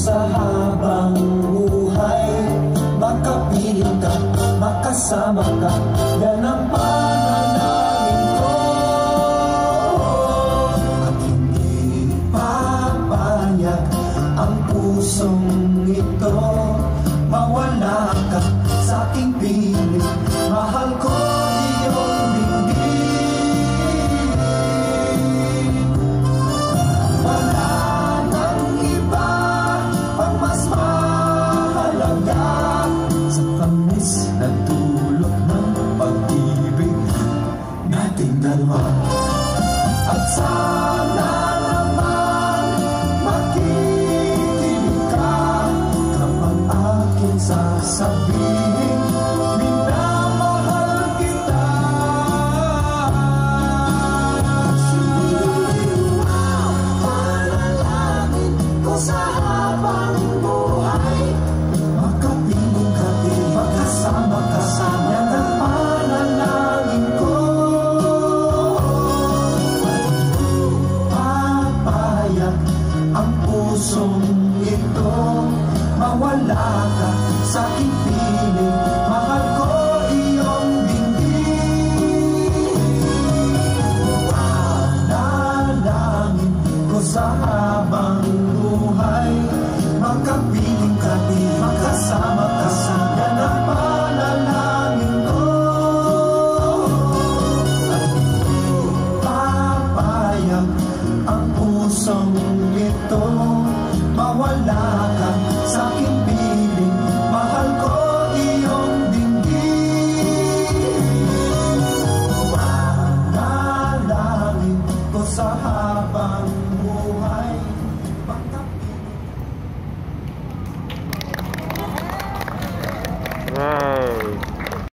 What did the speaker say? Sa habang buhay, makapiling ka, makasama ka, yan ang panalangin ko. At hindi papayag ang pusong ito, mawala ka sa aking piling, mahal ko iyong dingding. Wala nang iba mas mahalaga sa tamis na tulot ng pag-ibig nating dalawa. At sana naman makikinig ka kapag aking sasabihin minamahal kita. Panalangin ko sa habang ito, mawala ka sa aking piling, mahal ko iyong dingding. Panalangin ko sa habang buhay, makapiling ka di makasama ka sa yan ang panalangin ko. At hindi papayag ang pusong ito, mawala ka sa akin.